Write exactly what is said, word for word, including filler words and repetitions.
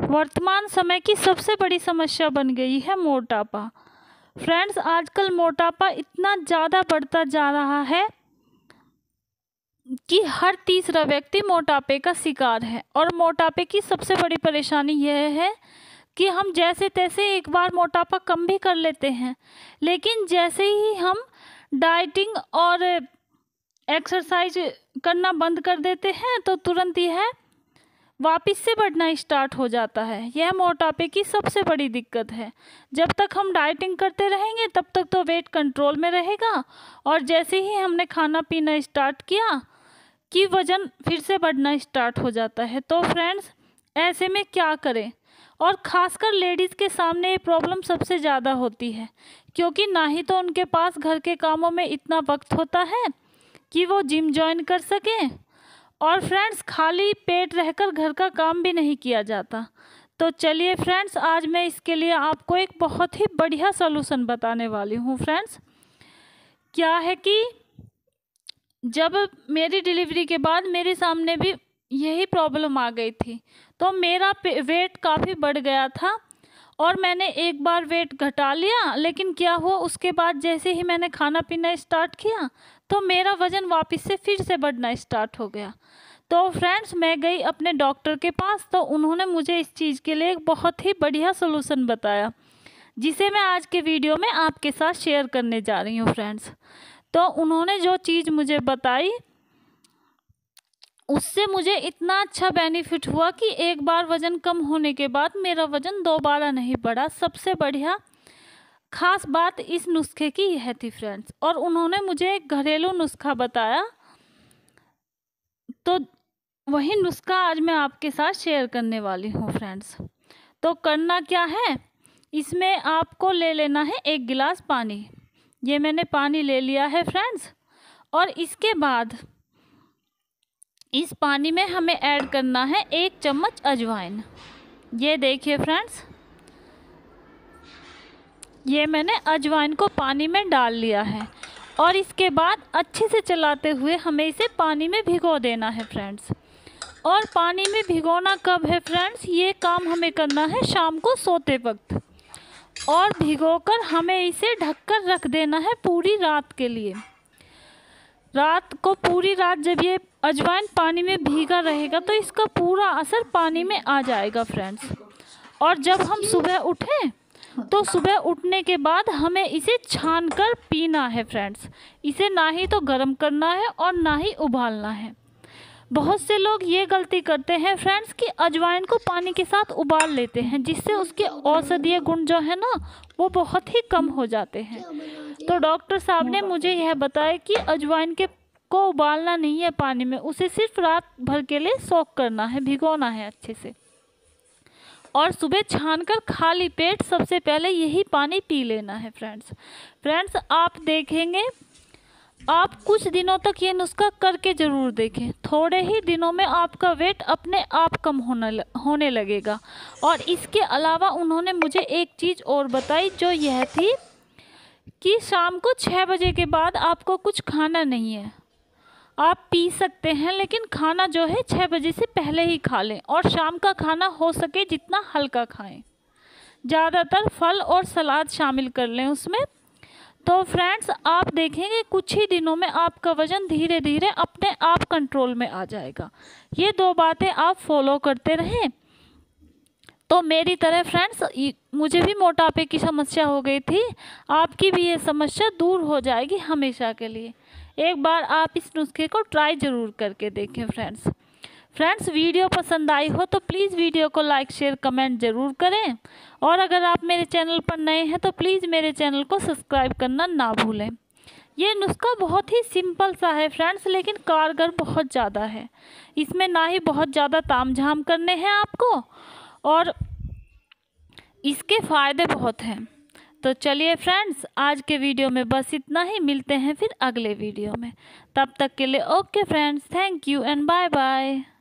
वर्तमान समय की सबसे बड़ी समस्या बन गई है मोटापा। फ्रेंड्स, आजकल मोटापा इतना ज़्यादा बढ़ता जा रहा है कि हर तीसरा व्यक्ति मोटापे का शिकार है। और मोटापे की सबसे बड़ी परेशानी यह है कि हम जैसे तैसे एक बार मोटापा कम भी कर लेते हैं, लेकिन जैसे ही हम डाइटिंग और एक्सरसाइज करना बंद कर देते हैं तो तुरंत यह वापस से बढ़ना स्टार्ट हो जाता है। यह मोटापे की सबसे बड़ी दिक्कत है। जब तक हम डाइटिंग करते रहेंगे तब तक तो वेट कंट्रोल में रहेगा, और जैसे ही हमने खाना पीना स्टार्ट किया कि वज़न फिर से बढ़ना स्टार्ट हो जाता है। तो फ्रेंड्स, ऐसे में क्या करें? और ख़ासकर लेडीज़ के सामने ये प्रॉब्लम सबसे ज़्यादा होती है, क्योंकि ना ही तो उनके पास घर के कामों में इतना वक्त होता है कि वो जिम ज्वाइन कर सकें, और फ्रेंड्स खाली पेट रहकर घर का काम भी नहीं किया जाता। तो चलिए फ्रेंड्स, आज मैं इसके लिए आपको एक बहुत ही बढ़िया सॉल्यूशन बताने वाली हूँ। फ्रेंड्स, क्या है कि जब मेरी डिलीवरी के बाद मेरे सामने भी यही प्रॉब्लम आ गई थी, तो मेरा वेट काफ़ी बढ़ गया था और मैंने एक बार वेट घटा लिया, लेकिन क्या हुआ उसके बाद जैसे ही मैंने खाना पीना स्टार्ट किया तो मेरा वज़न वापस से फिर से बढ़ना स्टार्ट हो गया। तो फ्रेंड्स, मैं गई अपने डॉक्टर के पास, तो उन्होंने मुझे इस चीज़ के लिए एक बहुत ही बढ़िया सॉल्यूशन बताया, जिसे मैं आज के वीडियो में आपके साथ शेयर करने जा रही हूँ। फ्रेंड्स, तो उन्होंने जो चीज़ मुझे बताई उससे मुझे इतना अच्छा बेनिफिट हुआ कि एक बार वज़न कम होने के बाद मेरा वज़न दोबारा नहीं बढ़ा। सबसे बढ़िया ख़ास बात इस नुस्खे की यह थी फ्रेंड्स। और उन्होंने मुझे एक घरेलू नुस्खा बताया, तो वही नुस्खा आज मैं आपके साथ शेयर करने वाली हूँ। फ्रेंड्स, तो करना क्या है, इसमें आपको ले लेना है एक गिलास पानी। ये मैंने पानी ले लिया है फ्रेंड्स, और इसके बाद इस पानी में हमें ऐड करना है एक चम्मच अजवाइन। ये देखिए फ्रेंड्स, ये मैंने अजवाइन को पानी में डाल लिया है, और इसके बाद अच्छे से चलाते हुए हमें इसे पानी में भिगो देना है फ्रेंड्स। और पानी में भिगोना कब है फ्रेंड्स, ये काम हमें करना है शाम को सोते वक्त, और भिगोकर हमें इसे ढककर रख देना है पूरी रात के लिए। रात को पूरी रात जब ये अजवाइन पानी में भीगा रहेगा तो इसका पूरा असर पानी में आ जाएगा फ्रेंड्स। और जब हम सुबह उठें तो सुबह उठने के बाद हमें इसे छान कर पीना है फ्रेंड्स। इसे ना ही तो गर्म करना है और ना ही उबालना है। बहुत से लोग ये गलती करते हैं फ्रेंड्स कि अजवाइन को पानी के साथ उबाल लेते हैं, जिससे उसके औषधीय गुण जो है ना वो बहुत ही कम हो जाते हैं। तो डॉक्टर साहब ने मुझे यह बताया कि अजवाइन के को उबालना नहीं है पानी में, उसे सिर्फ रात भर के लिए सोख करना है, भिगोना है अच्छे से, और सुबह छानकर खाली पेट सबसे पहले यही पानी पी लेना है फ्रेंड्स। फ्रेंड्स, आप देखेंगे, आप कुछ दिनों तक ये नुस्खा करके ज़रूर देखें। थोड़े ही दिनों में आपका वेट अपने आप कम होने होने लगेगा। और इसके अलावा उन्होंने मुझे एक चीज़ और बताई, जो यह थी कि शाम को छः बजे के बाद आपको कुछ खाना नहीं है। आप पी सकते हैं, लेकिन खाना जो है छः बजे से पहले ही खा लें, और शाम का खाना हो सके जितना हल्का खाएं। ज़्यादातर फल और सलाद शामिल कर लें उसमें। तो फ्रेंड्स, आप देखेंगे कुछ ही दिनों में आपका वज़न धीरे धीरे अपने आप कंट्रोल में आ जाएगा। ये दो बातें आप फॉलो करते रहें तो मेरी तरह फ्रेंड्स मुझे भी मोटापे की समस्या हो गई थी, आपकी भी ये समस्या दूर हो जाएगी हमेशा के लिए। एक बार आप इस नुस्खे को ट्राई ज़रूर करके देखें फ्रेंड्स। फ्रेंड्स, वीडियो पसंद आई हो तो प्लीज़ वीडियो को लाइक शेयर कमेंट ज़रूर करें, और अगर आप मेरे चैनल पर नए हैं तो प्लीज़ मेरे चैनल को सब्सक्राइब करना ना भूलें। ये नुस्खा बहुत ही सिंपल सा है फ्रेंड्स, लेकिन कारगर बहुत ज़्यादा है। इसमें ना ही बहुत ज़्यादा तामझाम करने हैं आपको, और इसके फ़ायदे बहुत हैं। तो चलिए फ्रेंड्स, आज के वीडियो में बस इतना ही। मिलते हैं फिर अगले वीडियो में, तब तक के लिए okay friends, thank you and bye bye.